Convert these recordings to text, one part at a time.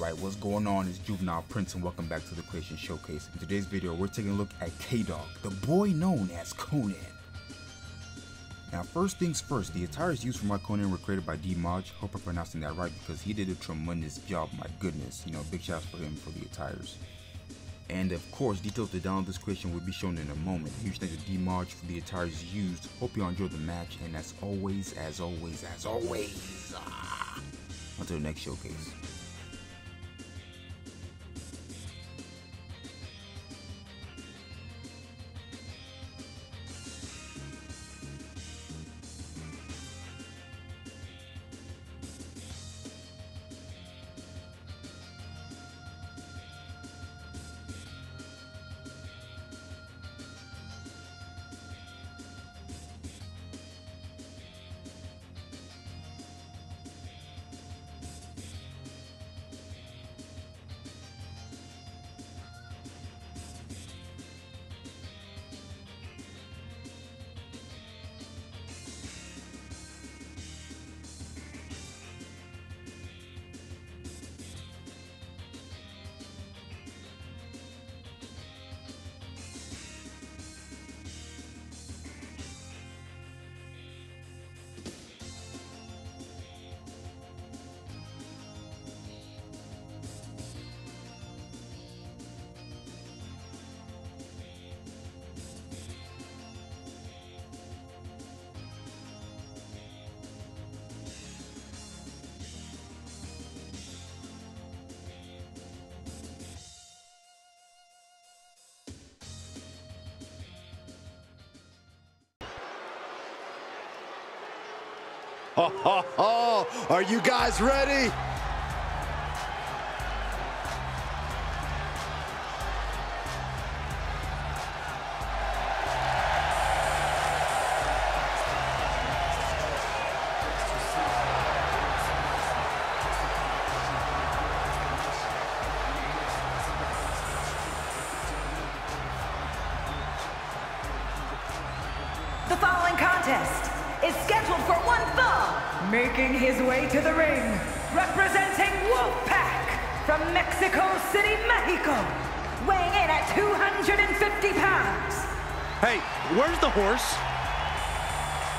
Alright, what's going on? It's Juvenile Prince and welcome back to the Creation Showcase. In today's video, we're taking a look at K-Dog, the boy known as Konnan. Now first things first, the attires used for my Konnan were created by Dmoge. Hope I'm pronouncing that right because he did a tremendous job, my goodness. You know, big shouts for him for the attires. And of course, details to download this creation will be shown in a moment. Huge thanks to Dmoge for the attires used. Hope you all enjoyed the match, and as always, until the next showcase. Are you guys ready? The following contest is scheduled for one fall. Making his way to the ring, representing Wolfpack from Mexico City, Mexico, weighing in at 250 pounds. Hey, where's the horse?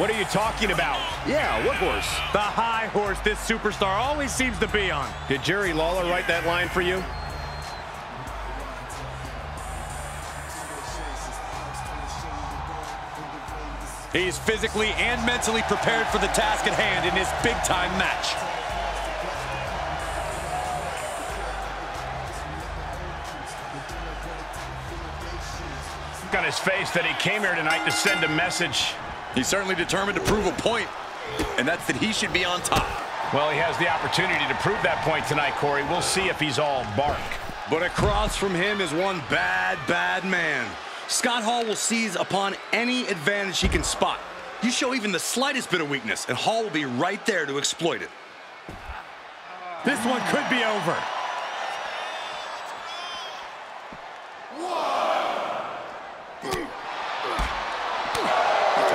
What are you talking about? Yeah, what horse? The high horse this superstar always seems to be on. Did Jerry Lawler write that line for you? He's physically and mentally prepared for the task at hand in this big-time match. Look on his face that he came here tonight to send a message. He's certainly determined to prove a point, and that's that he should be on top. Well, he has the opportunity to prove that point tonight, Corey. We'll see if he's all bark. But across from him is one bad, bad man. Scott Hall will seize upon any advantage he can spot. You show even the slightest bit of weakness, and Hall will be right there to exploit it. This one could be over.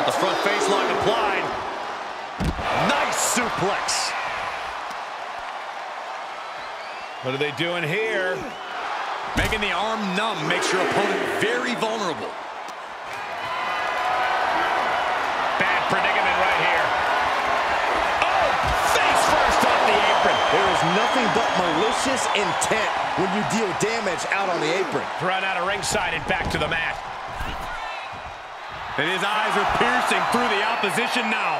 The front face lock applied. Nice suplex. What are they doing here? Making the arm numb makes your opponent very vulnerable. Bad predicament right here. Oh, face first off the apron. There is nothing but malicious intent when you deal damage out on the apron. Thrown out of ringside and back to the mat. And his eyes are piercing through the opposition now.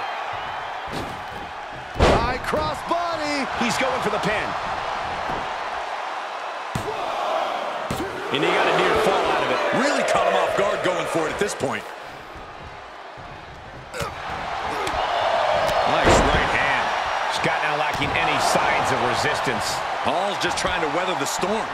High cross body. He's going for the pin. And he got a near fall out of it. Really caught him off guard going for it at this point. Nice right hand. Scott now lacking any signs of resistance. Hall's just trying to weather the storm.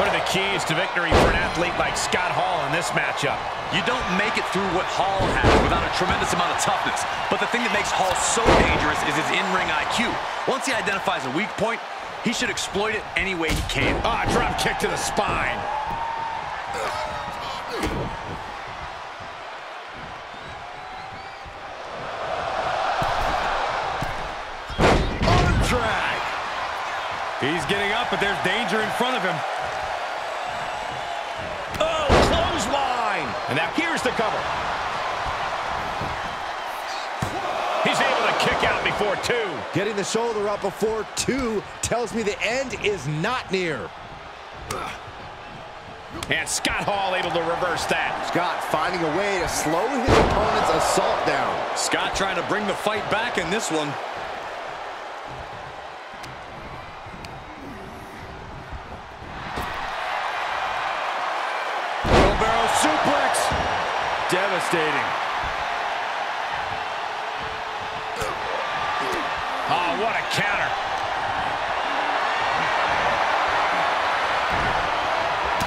What are the keys to victory for an athlete like Scott Hall in this matchup? You don't make it through what Hall has without a tremendous amount of toughness. But the thing that makes Hall so dangerous is his in-ring IQ. Once he identifies a weak point, he should exploit it any way he can. Ah, drop kick to the spine. Arm drag. He's getting up, but there's danger in front of him. Oh, clothesline! And now here's the cover. He's able to kick out before two. Getting the shoulder up before two tells me the end is not near. And Scott Hall able to reverse that. Scott finding a way to slow his opponent's assault down. Scott trying to bring the fight back in this one. Double barrel suplex. Devastating. Oh, what a counter.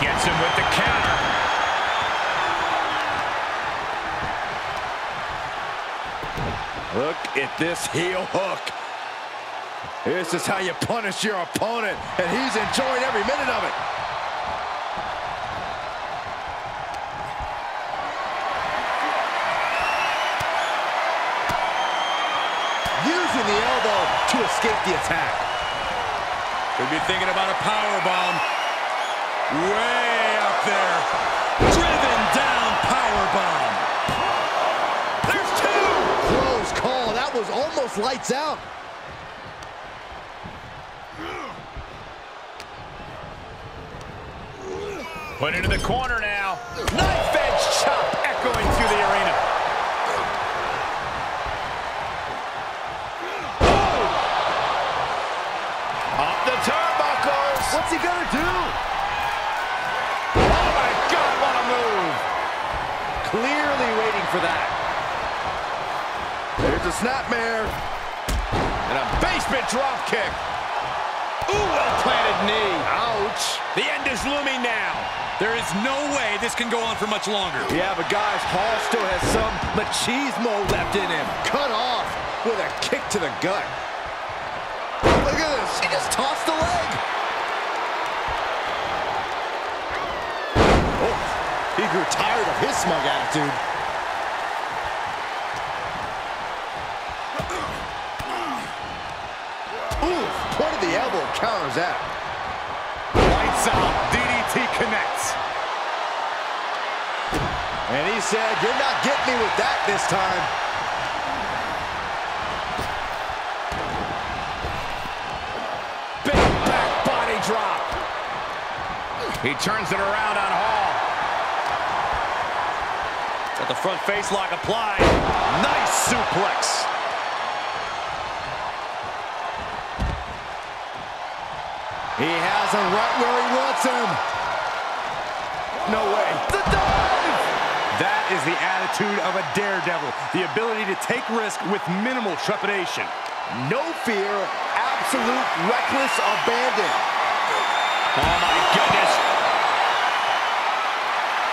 Gets him with the counter. Look at this heel hook. This is how you punish your opponent, and he's enjoying every minute of it. Using the elbow to escape the attack. Could be thinking about a powerbomb. Way up there. Driven down powerbomb. There's two. Close call. That was almost lights out. Put into the corner now. Knife edge chop echoing through the arena. Oh! Up the turnbuckles. What's he gonna do? Clearly waiting for that. There's a snapmare. And a basement drop kick. Ooh, well-planted knee. Ouch. The end is looming now. There is no way this can go on for much longer. Yeah, but guys, Hall still has some machismo left in him. Cut off with a kick to the gut. Look at this. He just tossed the leg. He grew tired of his smug attitude. Ooh, point of the elbow counters that. Lights out, DDT connects. And he said, you're not getting me with that this time. Big back body drop. He turns it around on Hall. At the front face lock applied. Nice suplex. He has him right where he wants him. No way. The dive! That is the attitude of a daredevil. The ability to take risk with minimal trepidation. No fear, absolute reckless abandon. Oh my goodness.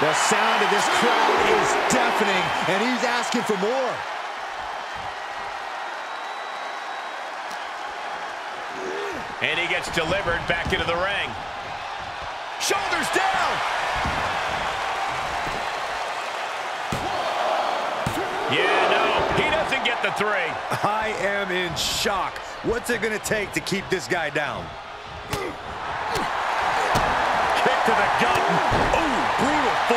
The sound of this crowd is deafening, and he's asking for more. And he gets delivered back into the ring. Shoulders down! Yeah, no, he doesn't get the three. I am in shock. What's it gonna take to keep this guy down? Kick to the gut. Ooh. Brutal form.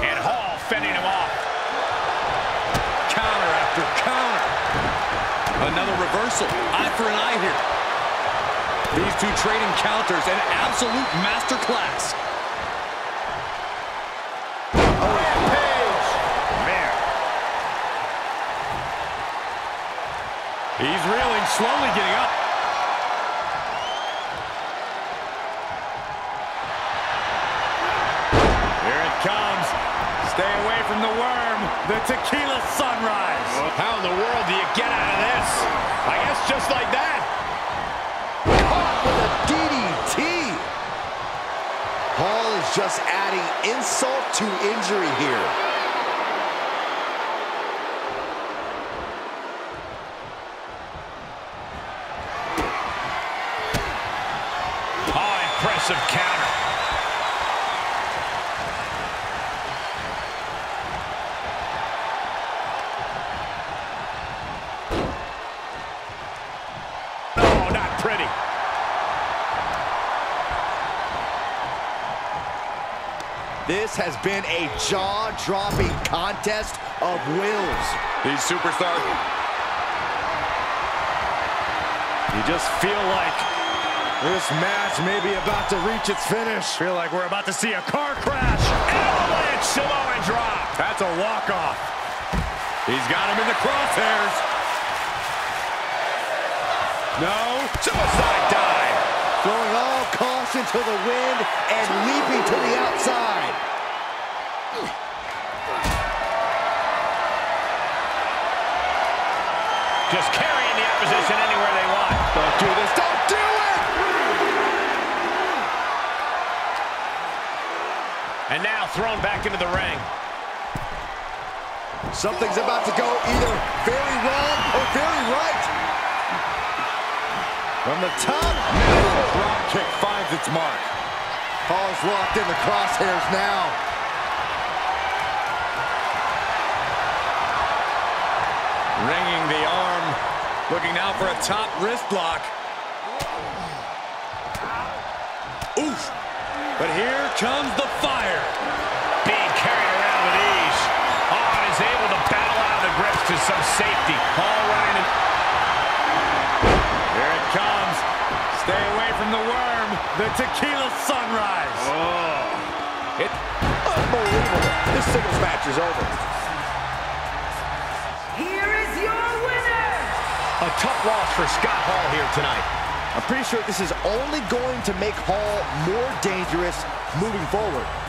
And Hall fending him off. Counter after counter. Another reversal. Eye for an eye here. These two trading counters, an absolute masterclass. Rampage. Man. He's reeling, slowly getting up. Stay away from the worm, the Tequila Sunrise. How in the world do you get out of this? I guess just like that. Caught with a DDT. Hall is just adding insult to injury here. Oh, impressive counter. This has been a jaw-dropping contest of wills. These superstars, you just feel like this match may be about to reach its finish. Feel like we're about to see a car crash. Avalanche Samoan drop. That's a walk-off. He's got him in the crosshairs. No. Suicide dive. Throwing all caution to the wind and leaping to the outside. Just carrying the opposition anywhere they want. Don't do this. Don't do it! And now thrown back into the ring. Something's about to go either very wrong or very right. From the top, the drop kick finds its mark. Hall's locked in the crosshairs now. Ringing the arm, looking now for a top wrist lock. Oof! But here comes the fire. Being carried around with ease. Hall is able to battle out of the grips to some safety. Hall running. Here it comes. Stay away from the worm. The Tequila Sunrise. Oh. It's unbelievable. This singles match is over. A tough loss for Scott Hall here tonight. I'm pretty sure this is only going to make Hall more dangerous moving forward.